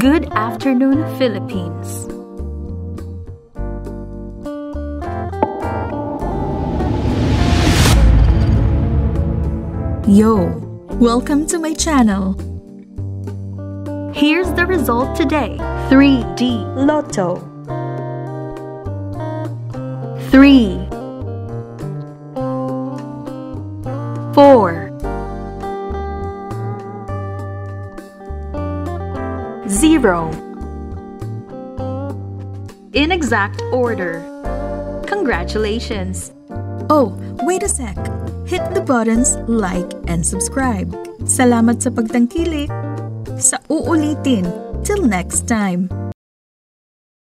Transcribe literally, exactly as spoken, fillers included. Good afternoon, Philippines. Yo, welcome to my channel. Here's the result today. three D Lotto. Three, four, zero. In exact order. Congratulations. Oh, wait a sec. Hit the buttons like and subscribe. Salamat sa pagtangkilik. Sa uulitin. Till next time.